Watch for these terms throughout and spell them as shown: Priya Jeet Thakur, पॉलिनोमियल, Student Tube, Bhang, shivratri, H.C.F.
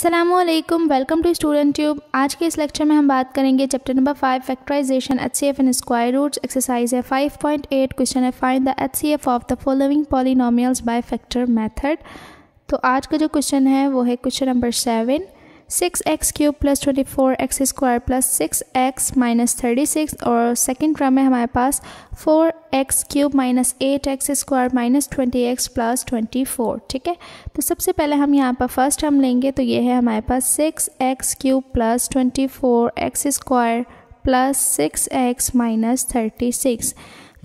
अस्सलामुअलैकुम, welcome to student tube. आज के इस लेक्चर में हम बात करेंगे chapter number 5 factorisation HCF and square roots. Exercise है 5.8। क्वेश्चन है find the HCF of the following polynomials by factor method. तो आज का जो क्वेश्चन है वो है question number 7। 6x³ plus 24x² plus 6x minus 36 और सेकेंड क्रम में हमारे पास 4x³ minus 8x² minus 20x plus 24। ठीक है, तो सबसे पहले हम यहाँ पर फर्स्ट हम लेंगे तो ये है हमारे पास 6x³ plus 24x² plus 6x minus 36।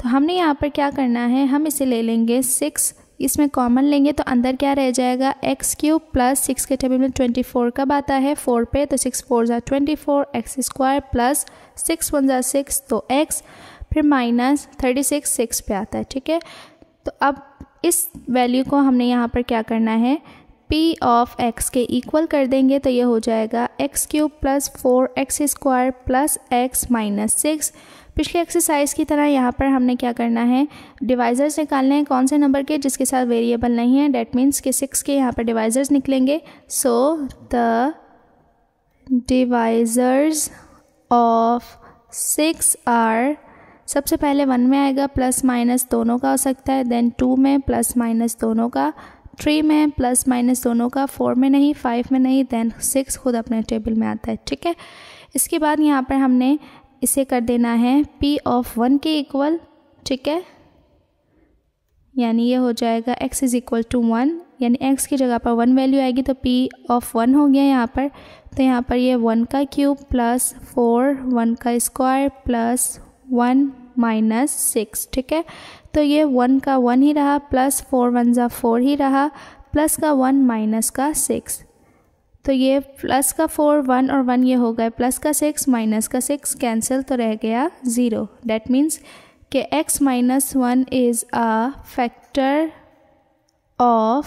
तो हमने यहाँ पर क्या करना है, हम इसे ले लेंगे 6, इसमें कॉमन लेंगे तो अंदर क्या रह जाएगा x³ प्लस 6 के टेबल में 24 कब आता है 4 पे, तो 6 4 = 24 x² प्लस 6 1 = 6 तो x, फिर माइनस 36 6 पे आता है। ठीक है, तो अब इस वैल्यू को हमने यहाँ पर क्या करना है p ऑफ x के इक्वल कर देंगे तो ये हो जाएगा x³ plus 4x² plus x minus 6। पिछले एक्सरसाइज की तरह यहाँ पर हमने क्या करना है, डिवाइजर्स निकालने हैं कौन से नंबर के जिसके साथ वेरिएबल नहीं है, डैट मीन्स के 6 के यहाँ पर डिवाइजर्स निकलेंगे। So the divisors of 6 are, सबसे पहले 1 में आएगा प्लस माइनस दोनों का हो सकता है, देन 2 में प्लस माइनस दोनों का, 3 में प्लस माइनस दोनों का, 4 में नहीं, 5 में नहीं, देन 6 खुद अपने टेबल में आता है। ठीक है, इसके बाद यहाँ पर हमने इसे कर देना है p ऑफ 1 के इक्वल। ठीक है, यानी ये हो जाएगा x इज़ इक्वल टू 1, यानी x की जगह पर 1 वैल्यू आएगी तो p ऑफ 1 हो गया यहाँ पर। तो यहाँ पर ये 1³ प्लस 4 1² प्लस 1 माइनस 6। ठीक है, तो ये 1 का 1 ही रहा प्लस 4 1 = 4 ही रहा, प्लस का 1 माइनस का 6, तो ये प्लस का 4 1 और 1 ये हो गए, प्लस का 6 माइनस का 6 कैंसिल तो रह गया 0। डैट मीन्स के x minus 1 is a factor of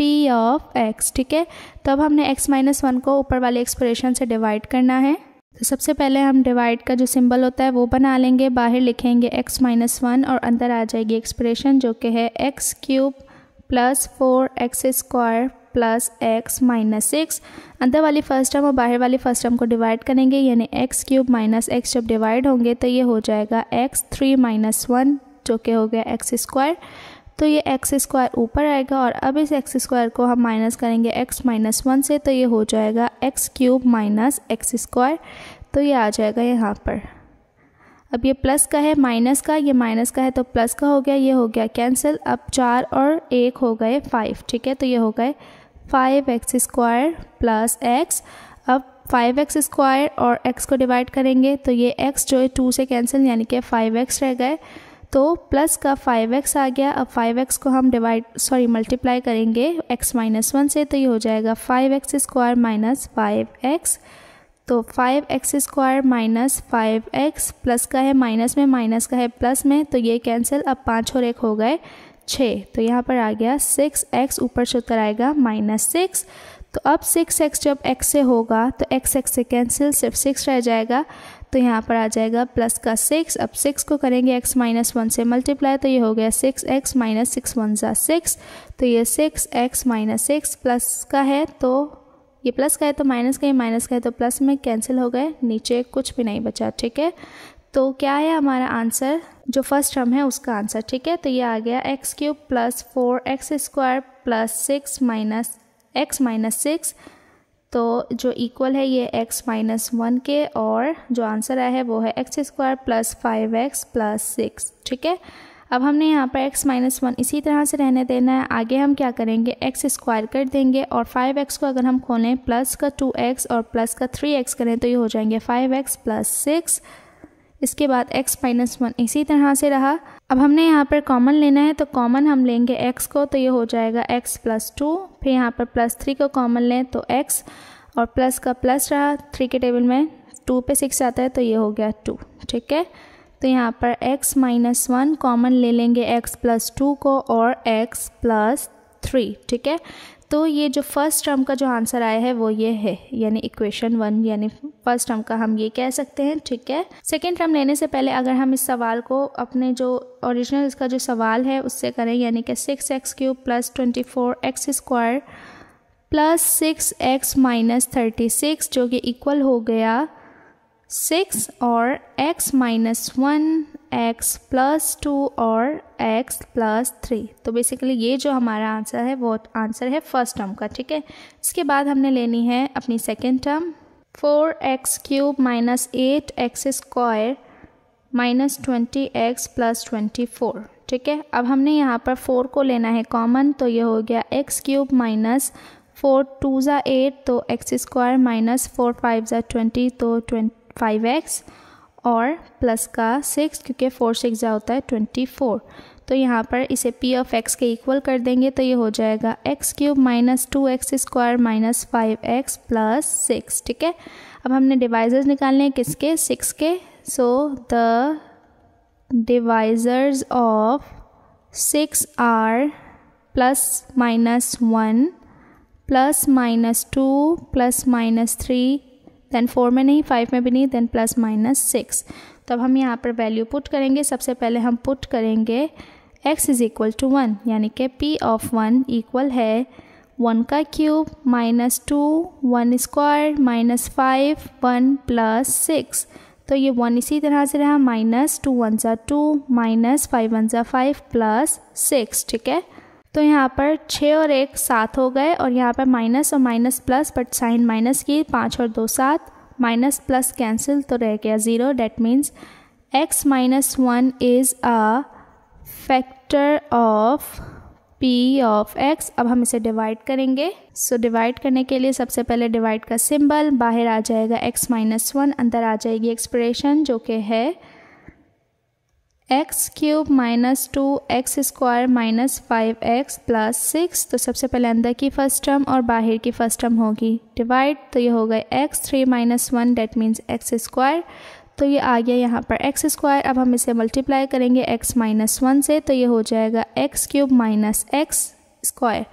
p of x। ठीक है, तो अब हमने x माइनस 1 को ऊपर वाले एक्सप्रेशन से डिवाइड करना है। तो सबसे पहले हम डिवाइड का जो सिंबल होता है वो बना लेंगे, बाहर लिखेंगे x माइनस 1 और अंदर आ जाएगी एक्सप्रेशन जो कि है x³ plus 4x² plus x minus 6। अंदर वाली फर्स्ट टर्म और बाहर वाली फर्स्ट टर्म को डिवाइड करेंगे, यानी x³ माइनस x जब डिवाइड होंगे तो ये हो जाएगा x³ माइनस 1 जो कि हो गया x²। तो ये x² ऊपर आएगा और अब इस x² को हम माइनस करेंगे x माइनस 1 से, तो ये हो जाएगा x³ माइनस x²। तो ये आ जाएगा यहाँ पर, अब ये प्लस का है माइनस का, ये माइनस का है तो प्लस का हो गया, ये हो गया कैंसिल, अब 4 और 1 हो गए 5। ठीक है, तो ये हो गए 5x² प्लस x। अब 5x² और x को डिवाइड करेंगे तो ये x जो है 2 से कैंसिल, यानी कि 5x रह गए, तो प्लस का 5x आ गया। अब 5x को हम मल्टीप्लाई करेंगे x माइनस 1 से, तो ये हो जाएगा 5x² माइनस 5x। तो 5x² माइनस 5x, प्लस का है माइनस में, माइनस का है प्लस में, तो ये कैंसिल, अब 5 और 1 हो गए 6। तो यहाँ पर आ गया 6x, ऊपर से उतर आएगा -6। तो अब 6x जब x से होगा तो x से कैंसिल, सिर्फ 6 रह जाएगा, तो यहाँ पर आ जाएगा प्लस का 6। अब 6 को करेंगे x माइनस 1 से मल्टीप्लाई, तो ये हो गया 6x माइनस 6 1 = 6। तो ये 6x माइनस 6, प्लस का है तो ये प्लस का है तो माइनस का, ये माइनस का है तो प्लस में कैंसिल हो गए, नीचे कुछ भी नहीं बचा। ठीक है, तो क्या है हमारा आंसर, जो फर्स्ट टर्म है उसका आंसर। ठीक है, तो ये आ गया x³ plus 4x² plus 6 minus x minus 6, तो जो इक्वल है ये x माइनस 1 के, और जो आंसर आया है वो है x² प्लस 5x प्लस 6। ठीक है, अब हमने यहाँ पर x माइनस 1 इसी तरह से रहने देना है, आगे हम क्या करेंगे x² कर देंगे और 5x को अगर हम खोलें प्लस का 2x और प्लस का 3x करें तो ये हो जाएंगे 5x प्लस 6। इसके बाद x माइनस 1 इसी तरह से रहा, अब हमने यहाँ पर कॉमन लेना है तो कॉमन हम लेंगे x को, तो ये हो जाएगा x प्लस 2, फिर यहाँ पर प्लस 3 को कॉमन लें तो x, और प्लस का प्लस रहा, 3 के टेबल में 2 पे 6 आता है तो ये हो गया 2। ठीक है, तो यहाँ पर x माइनस 1 कॉमन ले लेंगे x प्लस 2 को और x प्लस 3। ठीक है, तो ये जो फर्स्ट टर्म का जो आंसर आया है वो ये है, यानी इक्वेशन 1, यानी फर्स्ट टर्म का हम ये कह सकते हैं। ठीक है, सेकेंड टर्म लेने से पहले अगर हम इस सवाल को अपने जो ओरिजिनल इसका जो सवाल है उससे करें, यानी कि 6x³ plus 24x² plus 6x minus 36 जो कि इक्वल हो गया 6 और x माइनस 1, x प्लस 2 और x प्लस 3। तो बेसिकली ये जो हमारा आंसर है वो आंसर है फर्स्ट टर्म का, ठीक है। इसके बाद हमने लेनी है अपनी second term 4x cube minus 8x square minus 20x plus 24, ठीक है। अब हमने यहाँ पर 4 को लेना है कॉमन, तो ये हो गया x क्यूब माइनस 4 2 ज़ा 8, तो x स्क्वायर माइनस 4 5 ज़ा 20, तो 25x और प्लस का 6 क्योंकि 4 6 ज़ा होता है 24, तो यहाँ पर इसे p ऑफ x के इक्वल कर देंगे, तो ये हो जाएगा x cube minus 2x square minus 5x plus 6, ठीक है। अब हमने डिवाइजर्स निकालने हैं किसके, 6 के। So the divisors of 6 are plus minus 1 plus minus 2 plus minus 3, then 4 में नहीं, 5 में भी नहीं, देन प्लस माइनस 6। तो अब हम यहाँ पर वैल्यू पुट करेंगे। सबसे पहले हम पुट करेंगे x इज़ इक्वल टू 1, यानी कि p ऑफ 1 इक्वल है 1 का cube minus 2 1 square minus 5 1 plus 6, तो ये 1 इसी तरह से रहा माइनस 2 1 ज़ा 2 माइनस 5 1 ज़ा 5 प्लस 6, ठीक है। तो यहाँ पर 6 और 1 7 हो गए, और यहाँ पर माइनस और minus plus, but sign minus की 5 और 2 7, माइनस प्लस कैंसिल, तो रह गया 0। That means x minus 1 is a factor of p of x। अब हम इसे डिवाइड करेंगे। सो डिवाइड करने के लिए सबसे पहले डिवाइड का सिंबल, बाहर आ जाएगा x माइनस 1, अंदर आ जाएगी एक्सप्रेशन जो कि है x cube minus 2x square minus 5x plus 6। तो सबसे पहले अंदर की फर्स्ट टर्म और बाहर की फर्स्ट टर्म होगी डिवाइड, तो ये हो गए x 3 minus 1, that means x square, तो ये आ गया यहाँ पर x स्क्वायर। अब हम इसे मल्टीप्लाई करेंगे x माइनस 1 से, तो ये हो जाएगा x cube minus x square,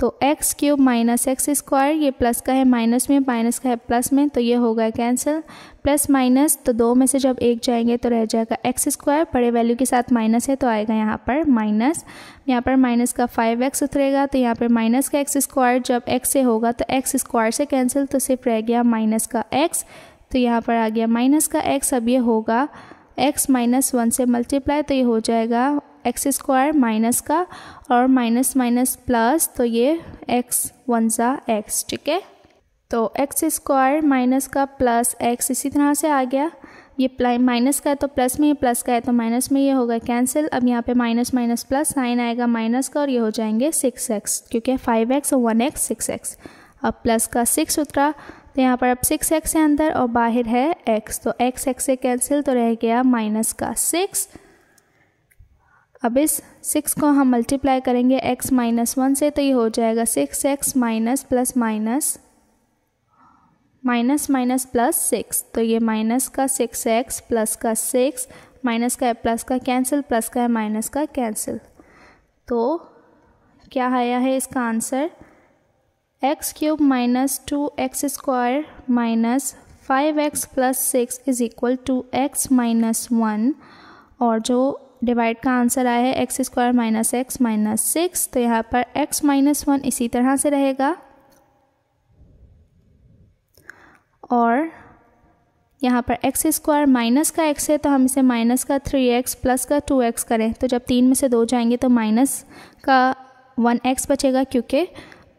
तो x cube minus x square, ये प्लस का है माइनस में, माइनस का है प्लस में, तो ये होगा कैंसिल, प्लस माइनस, तो दो में से जब एक जाएंगे तो रह जाएगा x स्क्वायर, बड़े वैल्यू के साथ माइनस है तो आएगा यहाँ पर माइनस, यहाँ पर माइनस का 5x उतरेगा, तो यहाँ पर माइनस का x स्क्वायर जब x से होगा तो x स्क्वायर से कैंसिल, तो सिर्फ रह गया माइनस का x, तो यहाँ पर आ गया माइनस का x। अब ये होगा x माइनस 1 से मल्टीप्लाई, तो ये हो जाएगा एक्स स्क्वायर माइनस का और माइनस माइनस प्लस, तो ये एक्स 1 ज़ा एक्स, ठीक है। तो एक्स स्क्वायर माइनस का प्लस एक्स इसी तरह से आ गया, ये प्लाई माइनस का है तो प्लस में, ये प्लस का है तो माइनस में, ये होगा कैंसिल। अब यहाँ पे माइनस माइनस प्लस साइन आएगा माइनस का, और ये हो जाएंगे 6x क्योंकि 5x और 1x 6x, अब प्लस का 6 उतरा, तो यहाँ पर अब 6x है अंदर और बाहर है x, तो x से कैंसिल, तो रह गया माइनस का 6। अब इस 6 को हम मल्टीप्लाई करेंगे x माइनस 1 से, तो ये हो जाएगा 6x minus plus minus minus minus plus 6, तो ये माइनस का 6x प्लस का 6, माइनस का है प्लस का कैंसिल, प्लस का है माइनस का कैंसिल, तो क्या आया है इसका answer x cube minus 2x square minus 5x plus 6 is equal to x minus 1, और जो डिवाइड का आंसर आया है x square minus x minus 6, तो यहाँ पर एक्स माइनस 1 इसी तरह से रहेगा, और यहाँ पर एक्स स्क्वायर माइनस का एक्स है तो हम इसे माइनस का 3x प्लस का 2x करें, तो जब 3 में से 2 जाएंगे तो माइनस का 1x बचेगा क्योंकि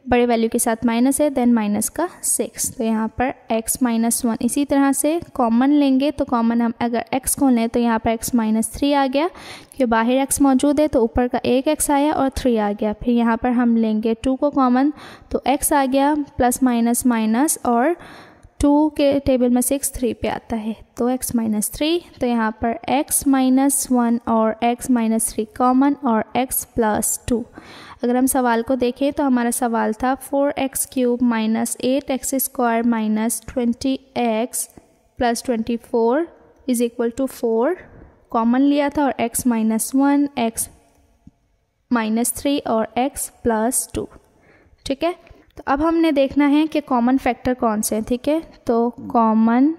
बड़े वैल्यू के साथ माइनस है, देन माइनस का 6, तो यहाँ पर x माइनस 1 इसी तरह से कॉमन लेंगे, तो कॉमन हम अगर x को लें तो यहाँ पर x माइनस 3 आ गया क्योंकि बाहर x मौजूद है, तो ऊपर का 1x आया और 3 आ गया। फिर यहाँ पर हम लेंगे 2 को कॉमन, तो x आ गया प्लस माइनस माइनस, और 2 के टेबल में 6 3 पे आता है, तो x माइनस 3, तो यहाँ पर x माइनस 1 और x माइनस 3 कॉमन और x प्लस 2। अगर हम सवाल को देखें तो हमारा सवाल था 4x cube minus 8x square minus 20x plus 24 is equal to 4 common लिया था, और x माइनस 1 x माइनस 3 और x प्लस 2, ठीक है। तो अब हमने देखना है कि कॉमन फैक्टर कौन से हैं, ठीक है। तो कॉमन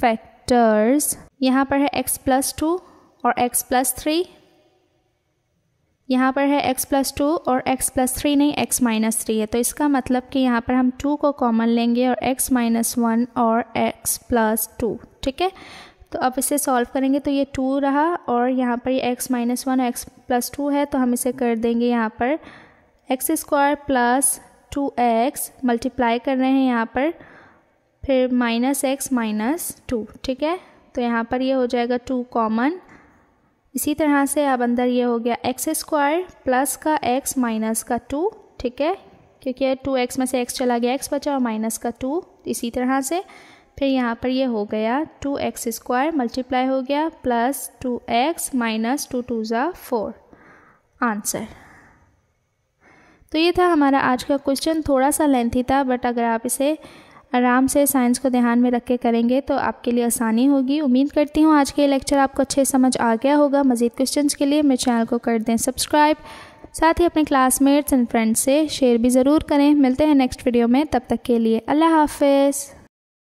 फैक्टर्स यहाँ पर है x प्लस 2 और x प्लस 3, यहाँ पर है x प्लस 2 और x प्लस 3 नहीं x माइनस 3 है, तो इसका मतलब कि यहाँ पर हम 2 को कॉमन लेंगे और x माइनस 1 और x प्लस 2, ठीक है। तो अब इसे सॉल्व करेंगे तो ये 2 रहा और यहाँ पर ये x माइनस 1 और x प्लस 2 है, तो हम इसे कर देंगे यहाँ पर x square plus 2x multiply कर रहे हैं यहाँ पर, फिर माइनस x माइनस 2, ठीक है। तो यहाँ पर ये हो जाएगा 2 कॉमन। इसी तरह से अब अंदर ये हो गया एक्स स्क्वायर प्लस का एक्स माइनस का 2, ठीक है, क्योंकि 2x में से x चला गया, x बचा और माइनस का 2। इसी तरह से फिर यहाँ पर ये हो गया 2x स्क्वायर मल्टीप्लाई हो गया प्लस 2x माइनस 2 2 ज़ा 4, आंसर। तो ये था हमारा आज का क्वेश्चन। थोड़ा सा लेंथी था, बट अगर आप इसे आराम से साइंस को ध्यान में रख के करेंगे तो आपके लिए आसानी होगी। उम्मीद करती हूँ आज के लेक्चर आपको अच्छे समझ आ गया होगा। मज़ीद क्वेश्चंस के लिए मेरे चैनल को कर दें सब्सक्राइब, साथ ही अपने क्लासमेट्स एंड फ्रेंड्स से शेयर भी ज़रूर करें। मिलते हैं नेक्स्ट वीडियो में, तब तक के लिए अल्लाह हाफिज़।